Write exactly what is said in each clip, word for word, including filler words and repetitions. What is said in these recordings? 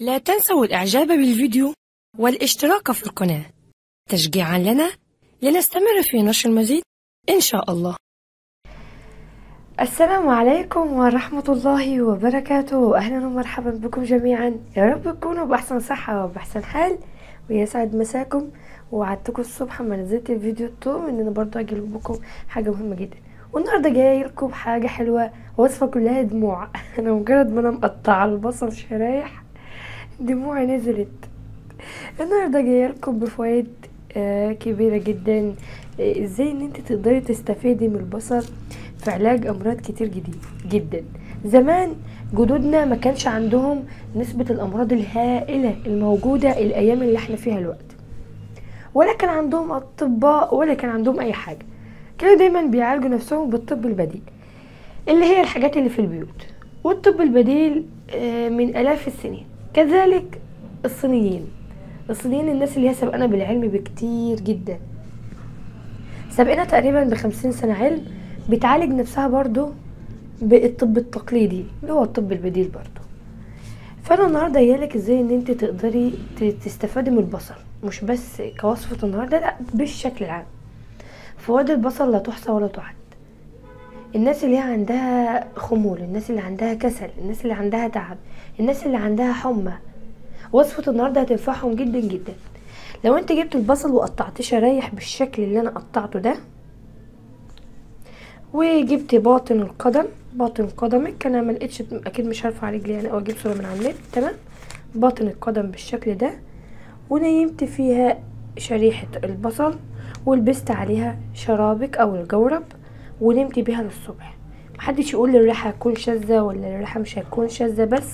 لا تنسوا الإعجاب بالفيديو والاشتراك في القناة تشجيعا لنا لنستمر في نشر المزيد إن شاء الله. السلام عليكم ورحمة الله وبركاته، أهلا ومرحبا بكم جميعا. يا رب تكونوا بأحسن صحة وبأحسن حال، ويسعد مساكم. وعدتكم الصبح ما نزلت الفيديو الطوم ان انا برضه هجيب لكم حاجه مهمه جدا، والنهارده جايه لكم بحاجه حلوه وصفه كلها دموع. انا مجرد ما انا مقطعه البصل شرايح دموعي نزلت. النهارده جايه لكم بفوائد آه كبيره جدا، آه ازاي ان انت تقدري تستفيدي من البصل في علاج امراض كتير جديد جدا. زمان جدودنا ما كانش عندهم نسبه الامراض الهائله الموجوده الايام اللي احنا فيها الوقت، ولا كان عندهم اطباء ولا كان عندهم اي حاجه. كانوا دايما بيعالجوا نفسهم بالطب البديل اللي هي الحاجات اللي في البيوت، والطب البديل من الاف السنين. كذلك الصينيين الصينيين الناس اللي هي سبقنا بالعلم بكتير جدا، سبقنا تقريبا بخمسين سنه علم، بتعالج نفسها برضو بالطب التقليدي اللي هو الطب البديل برضو. فانا النهارده جايلك ازاي ان انت تقدري تستفادي من البصل، مش بس كوصفة النهاردة، لا بالشكل العام. فوائد البصل لا تحصى ولا تعد. الناس اللي عندها خمول، الناس اللي عندها كسل، الناس اللي عندها تعب، الناس اللي عندها حمى، وصفة النهاردة هتنفعهم جدا جدا. لو انت جبت البصل وقطعتيه شرايح بالشكل اللي انا قطعته ده، وجبت باطن القدم، باطن قدمك، انا ملقتش اكيد مش هرفع رجلي انا او اجيب صورة من على النت، تمام؟ باطن القدم بالشكل ده، ونيمت فيها شريحة البصل ولبست عليها شرابك او الجورب ونمت بيها للصبح. محدش يقول الريحة هتكون شاذة ولا الريحة مش هتكون شاذة، بس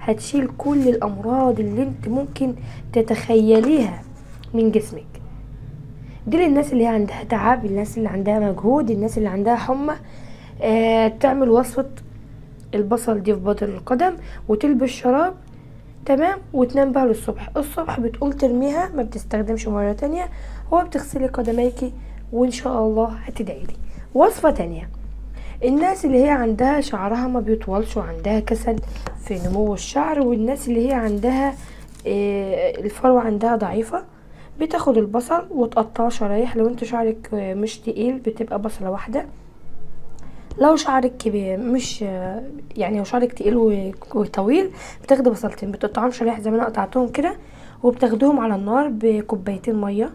هتشيل كل الامراض اللي انت ممكن تتخيليها من جسمك. دي للناس اللي عندها تعب، الناس اللي عندها مجهود، الناس اللي عندها حمى. آه تعمل وصفة البصل دي في باطن القدم وتلبس شراب، تمام، وتنام بقى للصبح. الصبح بتقوم ترميها، ما بتستخدمش مره تانية، هو بتغسلي قدميكي وان شاء الله هتدعيلي. وصفه تانية، الناس اللي هي عندها شعرها ما بيطولش وعندها كسل في نمو الشعر، والناس اللي هي عندها الفروه عندها ضعيفه، بتاخد البصل وتقطعه شرايح. لو انت شعرك مش تقيل بتبقى بصله واحده، لو شعرك كبير مش يعني لو شعرك تقيل وطويل بتاخدي بصلتين بتقطعهم شرايح زي ما انا قطعتهم كده، وبتاخدهم على النار بكوبايتين ميه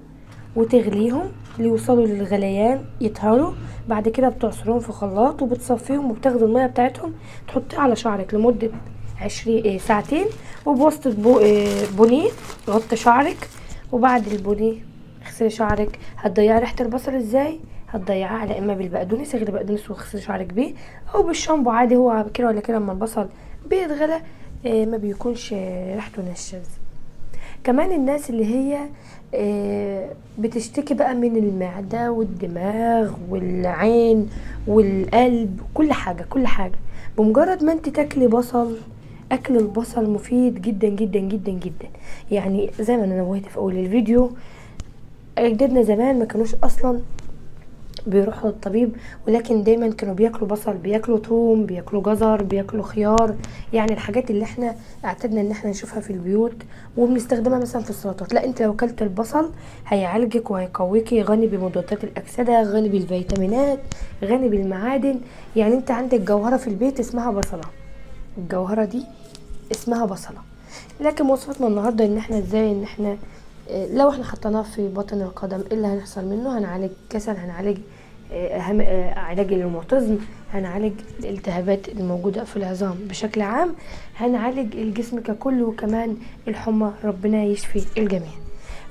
وتغليهم ليوصلوا للغليان يطهروا. بعد كده بتعصرهم في خلاط وبتصفيهم، وبتاخدي الميه بتاعتهم تحطيها على شعرك لمده عشرين ساعتين، وبوسط بونيه غطي شعرك، وبعد البونيه اغسلي شعرك. هتضيعي ريحه البصل ازاي؟ هتضيعها على اما بالبقدونس، اغلي بقدونس واغسلي شعرك بيه، او بالشامبو عادي، هو كده ولا كده اما البصل بيتغلى آه ما بيكونش آه ريحته نشاذة. كمان الناس اللي هي آه بتشتكي بقى من المعدة والدماغ والعين والقلب، كل حاجة كل حاجة، بمجرد ما انت تاكلي بصل. اكل البصل مفيد جدا جدا جدا جدا، يعني زي ما انا نوهت في اول الفيديو، اجدادنا زمان ما كانوش اصلا بيروحوا للطبيب، ولكن دايما كانوا بياكلوا بصل، بياكلوا ثوم، بياكلوا جزر، بياكلوا خيار، يعني الحاجات اللي احنا اعتدنا ان احنا نشوفها في البيوت وبنستخدمها مثلا في السلطات. لا، انت لو اكلت البصل هيعالجك وهيقويكي، غني بمضادات الاكسده، غني بالفيتامينات، غني بالمعادن. يعني انت عندك جوهره في البيت اسمها بصله، الجوهره دي اسمها بصله. لكن وصفتنا النهارده ان احنا ازاي ان احنا لو احنا حطيناه في باطن القدم ايه اللي هنحصل منه؟ هنعالج كسل، هنعالج اهم علاج الروماتيزم، هنعالج الالتهابات الموجوده في العظام بشكل عام، هنعالج الجسم ككل، وكمان الحمى ربنا يشفي الجميع.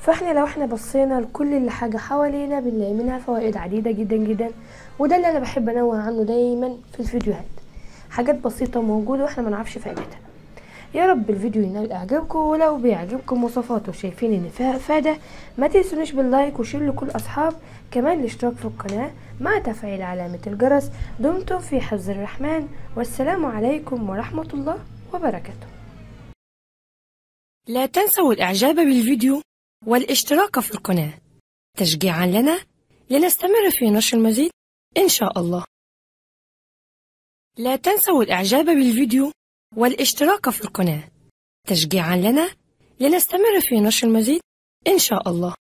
فاحنا لو احنا بصينا لكل اللي حاجه حوالينا بنلاقي منها فوائد عديده جدا جدا، وده اللي انا بحب انوه عنه دايما في الفيديوهات، حاجات بسيطه موجوده واحنا ما نعرفش فائدتها. يا رب الفيديو ينال اعجابكم، ولو بيعجبكم وصفاته شايفين ان فيها فايده ما تنسونيش باللايك وشير لكل اصحاب، كمان الاشتراك في القناه مع تفعيل علامه الجرس. دمتم في حفظ الرحمن، والسلام عليكم ورحمه الله وبركاته. لا تنسوا الاعجاب بالفيديو والاشتراك في القناه تشجيعا لنا لنستمر في نشر المزيد ان شاء الله. لا تنسوا الاعجاب بالفيديو والاشتراك في القناة تشجيعا لنا لنستمر في نشر المزيد إن شاء الله.